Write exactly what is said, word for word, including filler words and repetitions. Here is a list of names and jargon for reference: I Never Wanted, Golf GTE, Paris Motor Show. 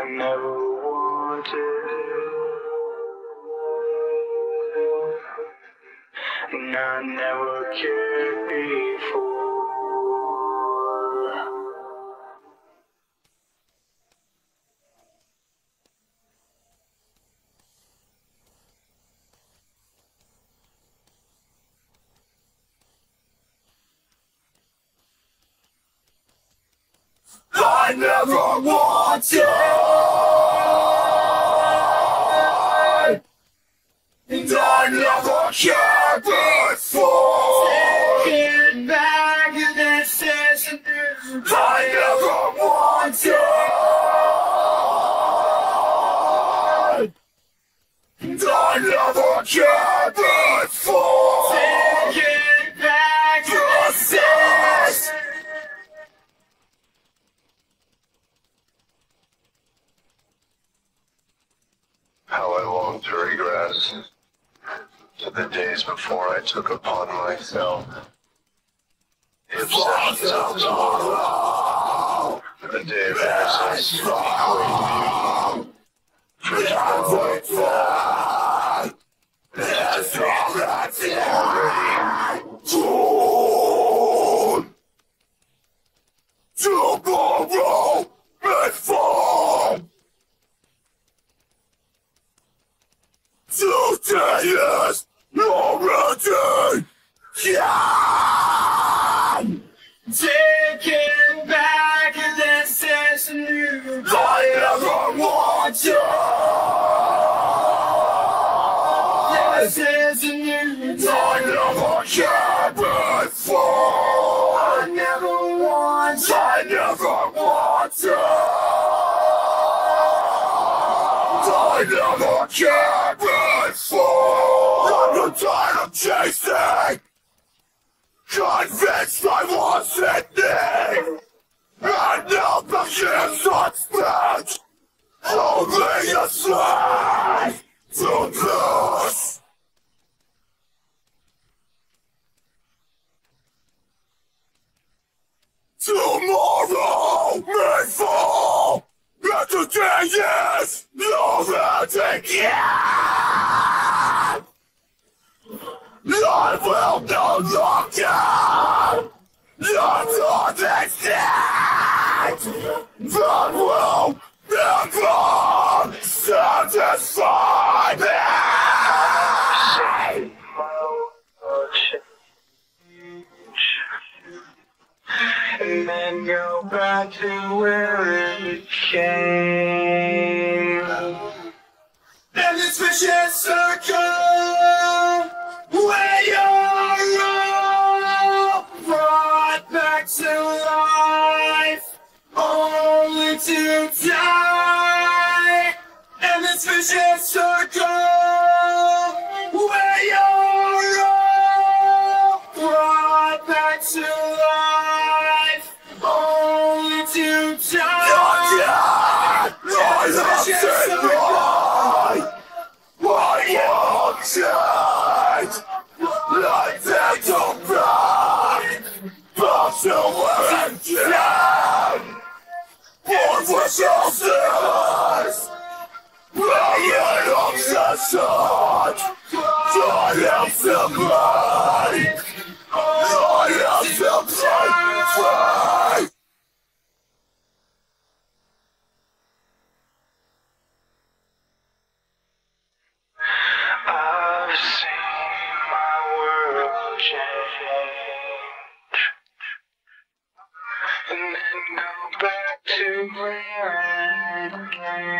I never wanted, and I never cared before. I never wanted, and I never cared before. Taking back the sense I never wanted, and I never cared before. Taking back the sense. How I long to regress to the days before I took upon myself the obsessions of tomorrow, the day that I saw you, for I thought that I saw that already gone. Tomorrow may fall. Today is already gone. Taking back this is new. I never wanted. This is new. I never cared before. I never wanted. I never wanted. I never cared before. I'm tired of chasing, convinced I was in need, and now the years I've spent only a slave to this. Tomorrow may fall, and today is already gone. I will no longer not understand, but will never satisfy me. And then go back to where it came. And this vicious circle, where you're all brought back to life, only to die. And this vicious circle, where you're all brought back to life, only to die. And this vicious circle, why you're all like that don't die, but to where I'm down. Born for justice, praying obsession. I am the blind, I am the blind. And then go back to where I came.